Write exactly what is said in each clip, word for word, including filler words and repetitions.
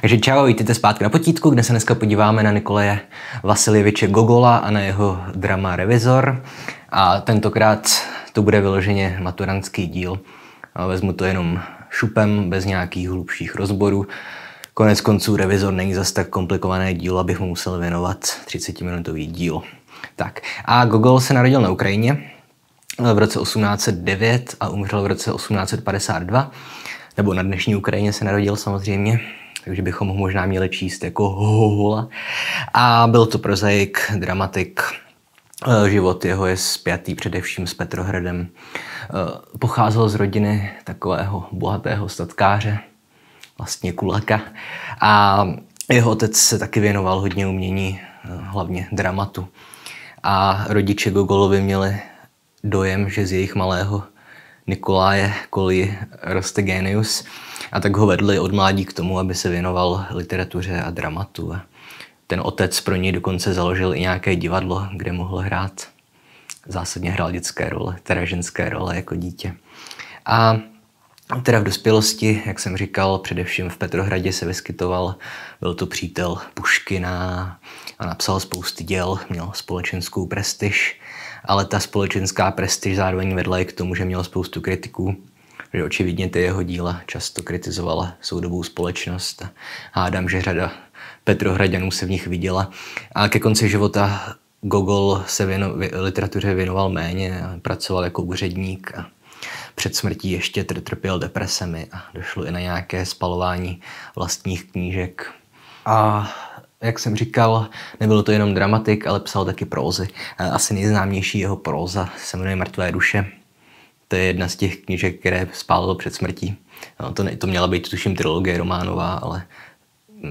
Takže čau, vítejte zpátky na potítku, kde se dneska podíváme na Nikolaje Vasiljeviče Gogola a na jeho drama Revizor. A tentokrát to bude vyloženě maturantský díl. Vezmu to jenom šupem, bez nějakých hlubších rozborů. Konec konců Revizor není zas tak komplikované dílo, abych mu musel věnovat třicetiminutový díl. Tak. A Gogol se narodil na Ukrajině v roce osmnáct set devět a umřel v roce osmnáct set padesát dva. Nebo na dnešní Ukrajině se narodil samozřejmě, takže bychom ho možná měli číst jako Gogola. A byl to prozaik, dramatik, život jeho je spjatý především s Petrohradem. Pocházel z rodiny takového bohatého statkáře, vlastně kulaka, a jeho otec se taky věnoval hodně umění, hlavně dramatu. A rodiče Gogolovi měli dojem, že z jejich malého Nikoláje kolí roste génius, a tak ho vedli od mládí k tomu, aby se věnoval literatuře a dramatu. A ten otec pro něj dokonce založil i nějaké divadlo, kde mohl hrát. Zásadně hrál dětské role, teda ženské role jako dítě. A teda v dospělosti, jak jsem říkal, především v Petrohradě se vyskytoval, byl to přítel Puškina a napsal spousty děl, měl společenskou prestiž, ale ta společenská prestiž zároveň vedla i k tomu, že měl spoustu kritiků, že očividně ty jeho díla často kritizovala soudobou společnost a hádám, že řada Petrohraďanů se v nich viděla. A ke konci života Gogol se věno, literatuře věnoval méně, pracoval jako úředník a před smrtí ještě trpěl depresemi a došlo i na nějaké spalování vlastních knížek. A jak jsem říkal, nebyl to jenom dramatik, ale psal taky prózy. Asi nejznámější jeho próza se jmenuje Mrtvé duše. To je jedna z těch knížek, které spálil před smrtí. No, to, ne, to měla být tuším trilogie románová, ale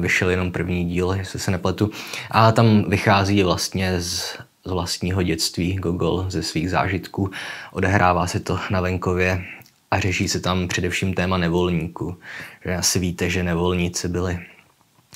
vyšel jenom první díl, jestli se nepletu. A tam vychází vlastně z z vlastního dětství Gogol, ze svých zážitků. Odehrává se to na venkově a řeší se tam především téma nevolníků. Že asi víte, že nevolníci byli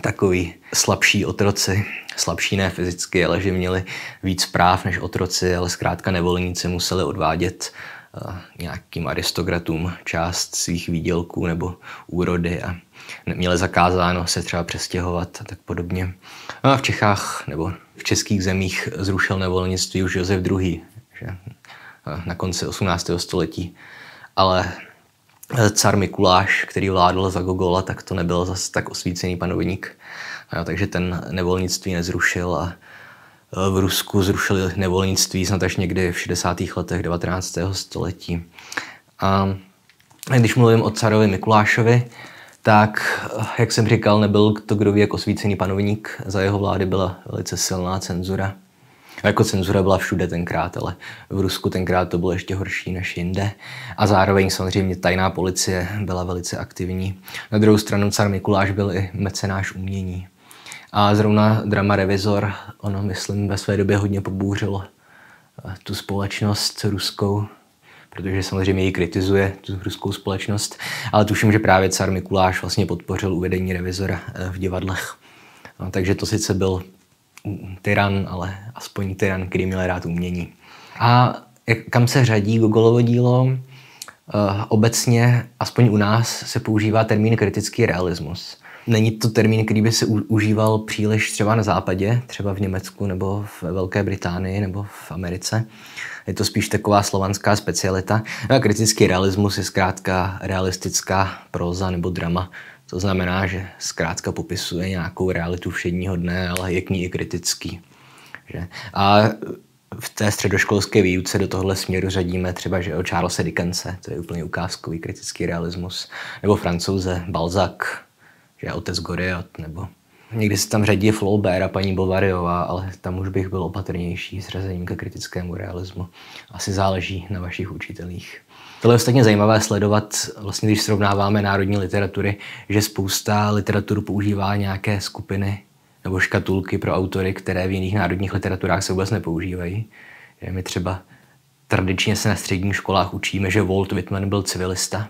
takový slabší otroci, slabší ne fyzicky, ale že měli víc práv než otroci, ale zkrátka nevolníci museli odvádět uh, nějakým aristokratům část svých výdělků nebo úrody a měli zakázáno se třeba přestěhovat a tak podobně. No a v Čechách nebo v českých zemích zrušil nevolnictví už Josef druhý. Že? Na konci osmnáctého století. Ale car Mikuláš, který vládl za Gogola, tak to nebyl zase tak osvícený panovník. No, takže ten nevolnictví nezrušil a v Rusku zrušili nevolnictví snad až někdy v šedesátých letech devatenáctého století. A když mluvím o carovi Mikulášovi, tak, jak jsem říkal, nebyl to kdo ví jak osvícený panovník. Za jeho vlády byla velice silná cenzura. Jako cenzura byla všude tenkrát, ale v Rusku tenkrát to bylo ještě horší než jinde. A zároveň samozřejmě tajná policie byla velice aktivní. Na druhou stranu car Mikuláš byl i mecenáš umění. A zrovna drama Revizor, ono, myslím, ve své době hodně pobouřilo tu společnost ruskou, protože samozřejmě ji kritizuje, tu ruskou společnost, ale tuším, že právě car Mikuláš vlastně podpořil uvedení Revizora v divadlech. No, takže to sice byl tyran, ale aspoň tyran, který měl rád umění. A kam se řadí Gogolovo dílo? Obecně, aspoň u nás, se používá termín kritický realismus. Není to termín, který by se užíval příliš třeba na západě, třeba v Německu nebo v Velké Británii nebo v Americe. Je to spíš taková slovanská specialita. No a kritický realismus je zkrátka realistická próza nebo drama. To znamená, že zkrátka popisuje nějakou realitu všedního dne, ale je k ní i kritický. Že? A v té středoškolské výuce do tohle směru řadíme třeba že o Charlese Dickense, to je úplně ukázkový kritický realismus, nebo Francouze Balzac, že otec Goriot, nebo někdy se tam řadí Flaubert a paní Bovaryová, ale tam už bych byl opatrnější s řazením ke kritickému realismu. Asi záleží na vašich učitelích. Tohle je ostatně zajímavé sledovat, vlastně, když srovnáváme národní literatury, že spousta literaturu používá nějaké skupiny nebo škatulky pro autory, které v jiných národních literaturách se vůbec nepoužívají. Že my třeba tradičně se na středních školách učíme, že Walt Whitman byl civilista,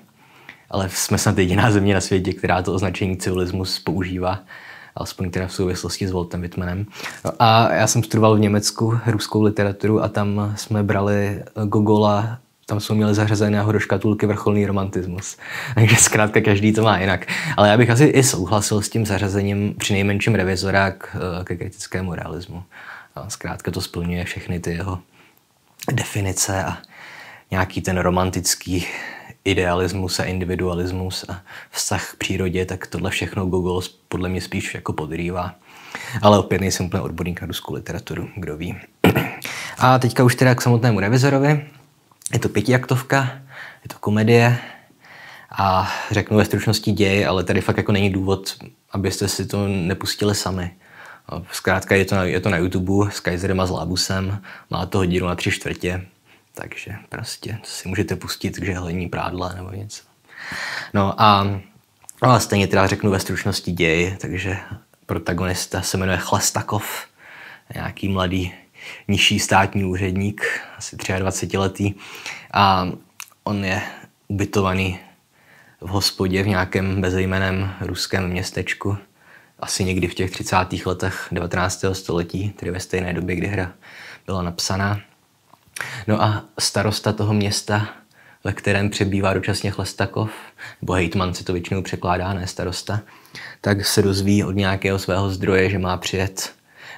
ale jsme snad jediná země na světě, která to označení civilismus používá, alespoň teda v souvislosti s Waltem Whitmanem. No a já jsem studoval v Německu ruskou literaturu a tam jsme brali Gogola tam jsou měli zařazeného do škatulky vrcholný romantismus. Takže zkrátka každý to má jinak. Ale já bych asi i souhlasil s tím zařazením přinejmenším Revizora k, ke kritickému realismu. A zkrátka to splňuje všechny ty jeho definice a nějaký ten romantický idealismus a individualismus a vztah k přírodě, tak tohle všechno Gogol podle mě spíš jako podrývá. Ale opět nejsem úplně odborník na ruskou literaturu, kdo ví. A teďka už teda k samotnému Revizorovi. Je to pětiaktovka, je to komedie a řeknu ve stručnosti děj, ale tady fakt jako není důvod, abyste si to nepustili sami. Zkrátka je to na, je to na YouTube s Kaiserem a s Lábusem, má to hodinu na tři čtvrtě, takže prostě si můžete pustit k žehlení prádla nebo něco. No a, a stejně teda řeknu ve stručnosti děj, takže protagonista se jmenuje Chlestakov, nějaký mladý nižší státní úředník, asi dvacetiletý, a on je ubytovaný v hospodě v nějakém bezejmenném ruském městečku, asi někdy v těch třicátých letech devatenáctého století, tedy ve stejné době, kdy hra byla napsaná. No a starosta toho města, ve kterém přebývá dočasně Chlestakov, nebo hejtman se to většinou překládá, ne starosta, tak se dozví od nějakého svého zdroje, že má přijet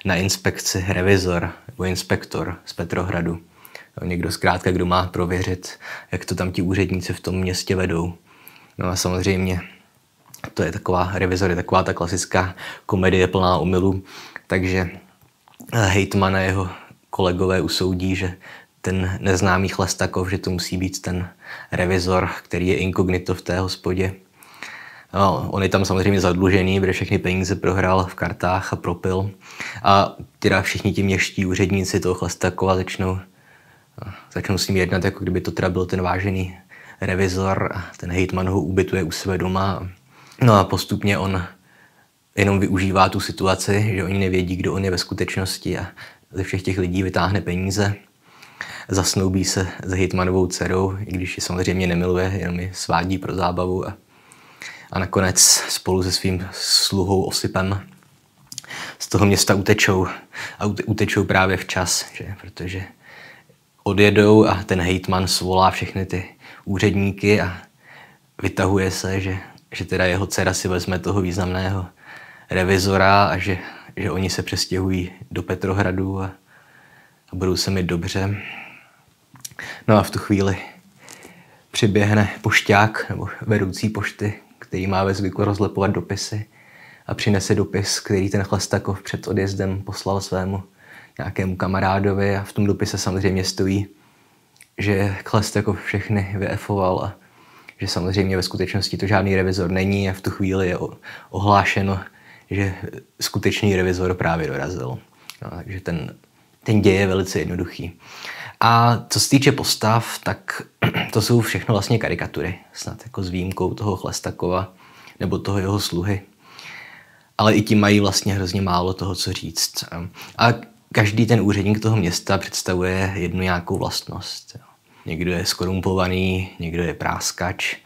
na inspekci revizor nebo inspektor z Petrohradu. Někdo zkrátka, kdo má prověřit, jak to tam ti úředníci v tom městě vedou. No a samozřejmě to je taková, Revizor je taková ta klasická komedie plná omylů, takže hejtman a jeho kolegové usoudí, že ten neznámý Chlestakov, že to musí být ten revizor, který je inkognito v té hospodě. No, on je tam samozřejmě zadlužený, protože všechny peníze prohrál v kartách a propil. A teda všichni ti městští úředníci toho Chlestakova začnou, začnou s ním jednat, jako kdyby to teda byl ten vážený revizor. A ten hejtman ho ubytuje u sebe doma. No a postupně on jenom využívá tu situaci, že oni nevědí, kdo on je ve skutečnosti, a ze všech těch lidí vytáhne peníze. Zasnoubí se s hejtmanovou dcerou, i když ji samozřejmě nemiluje, jenom ji svádí pro zábavu. A A nakonec spolu se svým sluhou Osipem z toho města utečou. A utečou právě včas, že? Protože odjedou a ten hejtman svolá všechny ty úředníky a vytahuje se, že, že teda jeho dcera si vezme toho významného revizora a že, že oni se přestěhují do Petrohradu a, a budou se mít dobře. No a v tu chvíli přiběhne pošťák nebo vedoucí pošty, který má ve zvyku rozlepovat dopisy, a přinese dopis, který ten Chlestakov před odjezdem poslal svému nějakému kamarádovi, a v tom dopise samozřejmě stojí, že Chlestakov všechny vyefoval a že samozřejmě ve skutečnosti to žádný revizor není, a v tu chvíli je ohlášeno, že skutečný revizor právě dorazil. No, takže ten, ten děj je velice jednoduchý. A co se týče postav, tak to jsou všechno vlastně karikatury, snad jako s výjimkou toho Chlestakova nebo toho jeho sluhy. Ale i ti mají vlastně hrozně málo toho, co říct. A každý ten úředník toho města představuje jednu nějakou vlastnost. Někdo je skorumpovaný, někdo je práskač.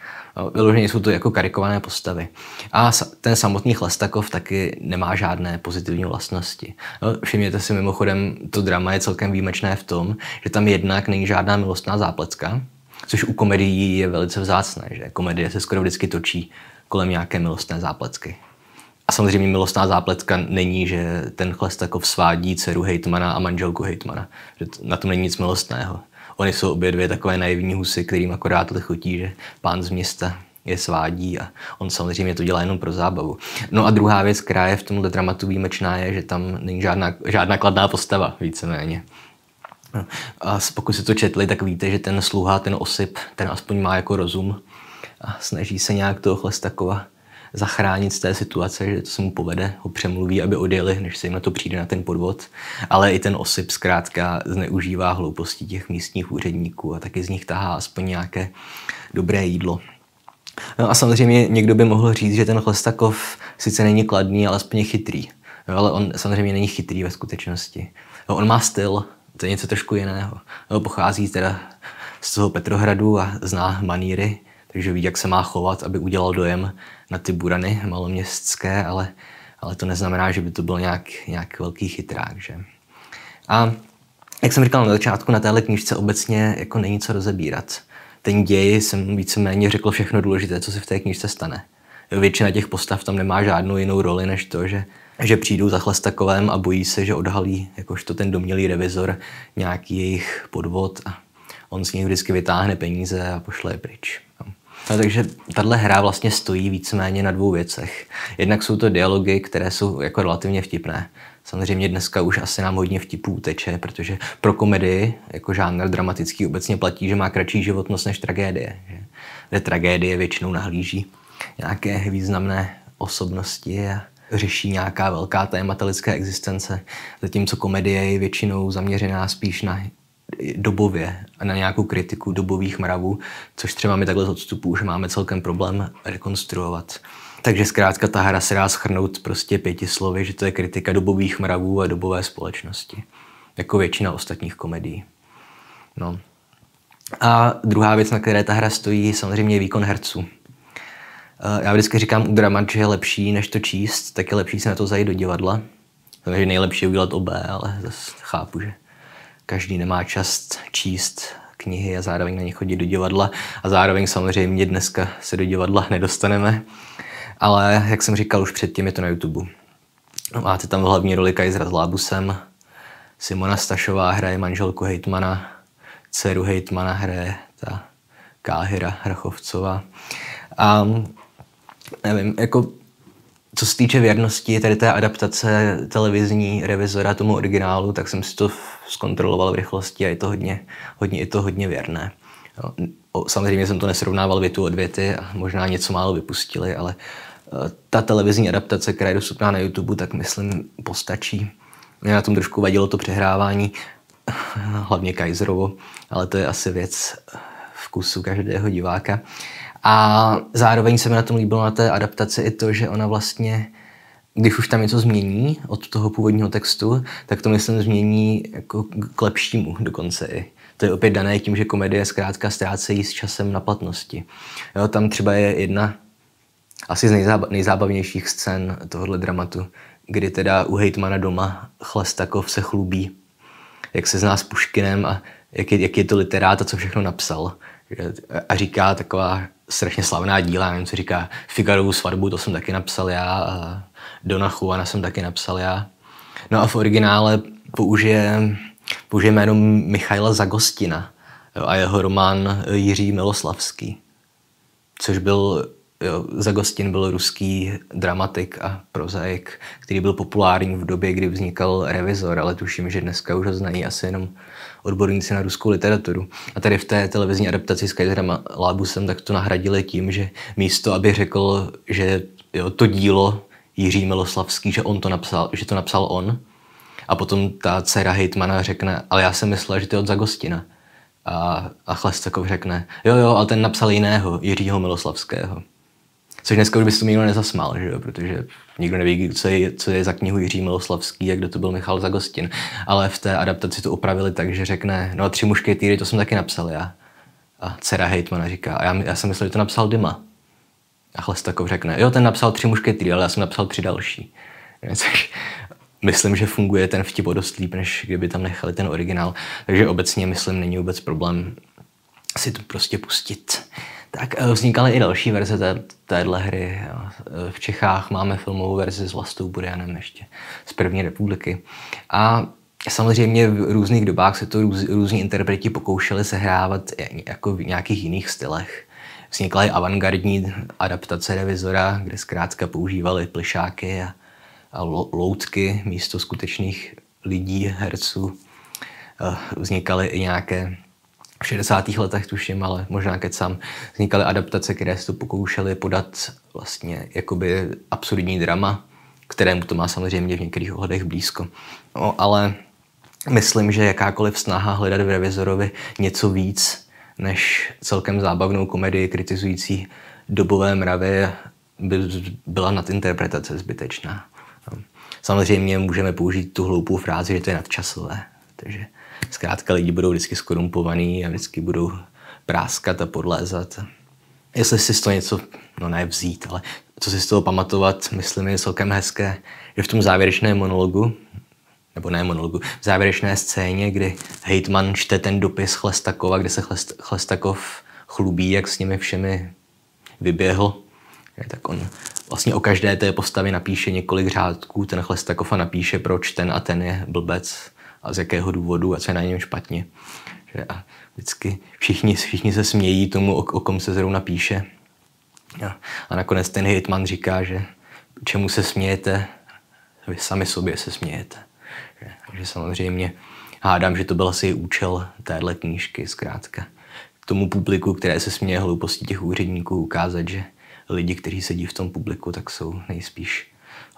Vyloženě jsou to jako karikované postavy. A ten samotný Chlestakov taky nemá žádné pozitivní vlastnosti. No, všimněte si mimochodem, to drama je celkem výjimečné v tom, že tam jednak není žádná milostná zápletka, což u komedií je velice vzácné, že komedie se skoro vždycky točí kolem nějaké milostné zápletky. A samozřejmě milostná zápletka není, že ten Chlestakov svádí dceru hejtmana a manželku hejtmana. Že na tom není nic milostného. Oni jsou obě dvě takové naivní husy, kterým akorát chutí, že pán z města je svádí, a on samozřejmě to dělá jenom pro zábavu. No a druhá věc, která je v tomhle dramatu výjimečná, je, že tam není žádná, žádná kladná postava, víceméně. A pokud si to četli, tak víte, že ten sluha, ten Osip, ten aspoň má jako rozum a snaží se nějak toho Chlestakova zachránit z té situace, že to se mu povede, ho přemluví, aby odjeli, než se jim na to přijde na ten podvod. Ale i ten Osip zkrátka zneužívá hloupostí těch místních úředníků a taky z nich tahá aspoň nějaké dobré jídlo. No a samozřejmě někdo by mohl říct, že ten Chlestakov sice není kladný, ale aspoň je chytrý. No, ale on samozřejmě není chytrý ve skutečnosti. No, on má styl, to je něco trošku jiného. No, pochází teda z toho Petrohradu a zná maníry, takže ví, jak se má chovat, aby udělal dojem na ty burany maloměstské, ale, ale to neznamená, že by to byl nějak, nějak velký chytrák. Že? A jak jsem říkal na začátku, na téhle knížce obecně jako není co rozebírat. Ten děj jsem víceméně řekl všechno důležité, co se v té knížce stane. Většina těch postav tam nemá žádnou jinou roli, než to, že, že přijdou za Chlestakovem a bojí se, že odhalí jakožto ten domnělý revizor nějaký jejich podvod a on z nich vždycky vytáhne peníze a pošle je pryč. No, takže tahle hra vlastně stojí víceméně na dvou věcech. Jednak jsou to dialogy, které jsou jako relativně vtipné. Samozřejmě dneska už asi nám hodně vtipů teče, protože pro komedii, jako žánr dramatický, obecně platí, že má kratší životnost než tragédie. Že? Kde tragédie většinou nahlíží nějaké významné osobnosti a řeší nějaká velká témata lidské existence, zatímco komedie je většinou zaměřená spíš na dobově a na nějakou kritiku dobových mravů, což třeba my takhle z odstupů už máme celkem problém rekonstruovat. Takže zkrátka ta hra se dá shrnout prostě pěti slovy, že to je kritika dobových mravů a dobové společnosti. Jako většina ostatních komedií. No. A druhá věc, na které ta hra stojí, je samozřejmě výkon herců. Já vždycky říkám u dramat, že je lepší, než to číst, tak je lepší se na to zajít do divadla. Takže nejlepší je udělat obé, ale zase chápu, že každý nemá čas číst knihy a zároveň na ně chodit do divadla. A zároveň samozřejmě dneska se do divadla nedostaneme. Ale jak jsem říkal už předtím, je to na YouTube. Máte tam hlavní roli Káhyra s Lábusem. Simona Stašová hraje manželku hejtmana. Dceru hejtmana hraje ta Káhyra Hrachovcová. A nevím, jako co se týče věrnosti tady té adaptace televizní Revizora tomu originálu, tak jsem si to zkontroloval v rychlosti a je to hodně, hodně, je to hodně věrné. Samozřejmě jsem to nesrovnával větu od věty a možná něco málo vypustili, ale ta televizní adaptace, která je dostupná na YouTube, tak myslím postačí. Mě na tom trošku vadilo to přehrávání, hlavně Kaiserovo, ale to je asi věc vkusu každého diváka. A zároveň se mi na tom líbilo na té adaptaci i to, že ona vlastně, když už tam něco změní od toho původního textu, tak to myslím změní jako k lepšímu dokonce i. To je opět dané tím, že komedie zkrátka ztrácejí s časem na platnosti. Jo, tam třeba je jedna asi z nejzába, nejzábavnějších scén tohohle dramatu, kdy teda u hejtmana doma Chlestakov se chlubí, jak se zná s Puškinem a jak je, jak je to literát a co všechno napsal. A říká taková strašně slavná díla, nevím, co říká Figarovu svatbu, to jsem taky napsal já, a Dona Juana jsem taky napsal já. No a v originále použije, použije jméno Michaila Zagostina, jo, a jeho román Jiří Miloslavský, což byl, jo, Zagostin byl ruský dramatik a prozaik, který byl populární v době, kdy vznikal Revizor, ale tuším, že dneska už ho znají asi jenom odborníci na ruskou literaturu. A tady v té televizní adaptaci s Kaiserem Lábusem tak to nahradili tím, že místo, aby řekl, že jo, to dílo Jiří Miloslavský, že, on to napsal, že to napsal on, a potom ta dcera hejtmana řekne, ale já jsem myslela, že to je od Zagostina. A, a Chlestakov řekne, jo, jo, ale ten napsal jiného, Jiřího Miloslavského. Což dneska už by se tomu nikdo nezasmál, že jo? Protože nikdo neví, co je, co je za knihu Jiří Miloslavský a kdo to byl Michail Zagoskin. Ale v té adaptaci to opravili tak, že řekne, no a Tři mušketýry, to jsem taky napsal já. A dcera hejtmana říká, a já, já jsem myslel, že to napsal Dima. A Chlestakov řekne, jo, ten napsal Tři mušketýry, ale já jsem napsal tři další. Což myslím, že funguje ten vtip o dost líp, než kdyby tam nechali ten originál. Takže obecně, myslím, není vůbec problém si to prostě pustit. Tak vznikaly i další verze té, téhle hry. V Čechách máme filmovou verzi s Vlastou Burianem ještě z první republiky. A samozřejmě v různých dobách se to růz, různí interpreti pokoušeli sehrávat jako v nějakých jiných stylech. Vznikla i avantgardní adaptace Revizora, kde zkrátka používali plyšáky a, a loutky místo skutečných lidí, herců. Vznikaly i nějaké v šedesátých letech tuším, ale možná kecám, vznikaly adaptace, které se to pokoušely podat vlastně jakoby absurdní drama, kterému to má samozřejmě v některých ohledech blízko. No, ale myslím, že jakákoliv snaha hledat v Revizorovi něco víc než celkem zábavnou komedii kritizující dobové mravy by byla nadinterpretace zbytečná. No. Samozřejmě můžeme použít tu hloupou frázi, že to je nadčasové. Takže zkrátka lidi budou vždycky skorumpovaní a vždycky budou práskat a podlézat. Jestli si z toho něco, no ne vzít, ale co si z toho pamatovat, myslím, je celkem hezké, že v tom závěrečném monologu, nebo ne monologu, v závěrečné scéně, kdy hejtman čte ten dopis Chlestakova, kde se Chlest, Chlestakov chlubí, jak s nimi všemi vyběhl. Tak on vlastně o každé té postavě napíše několik řádků, ten Chlestakov napíše, proč ten a ten je blbec a z jakého důvodu a co je na něm špatně. A vždycky všichni, všichni se smějí tomu, o, o kom se zrovna píše. A, a nakonec ten hejtman říká, že čemu se smějete, vy sami sobě se smějete. Takže samozřejmě hádám, že to byl asi účel téhle knížky, zkrátka tomu publiku, které se směje hlouposti těch úředníků, ukázat, že lidi, kteří sedí v tom publiku, tak jsou nejspíš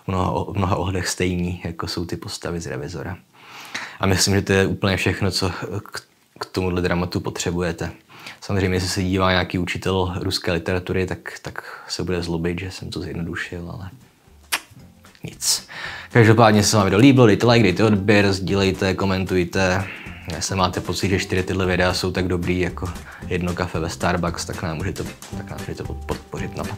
v mnoha, v mnoha ohledech stejní, jako jsou ty postavy z Revizora. A myslím, že to je úplně všechno, co k, k tomuhle dramatu potřebujete. Samozřejmě, jestli se dívá nějaký učitel ruské literatury, tak, tak se bude zlobit, že jsem to zjednodušil, ale nic. Každopádně, se vám video líbilo, dejte like, dejte odběr, sdílejte, komentujte. Jestli máte pocit, že čtyři tyhle videa jsou tak dobrý jako jedno kafe ve Starbucks, tak nám můžete, tak nám můžete podpořit na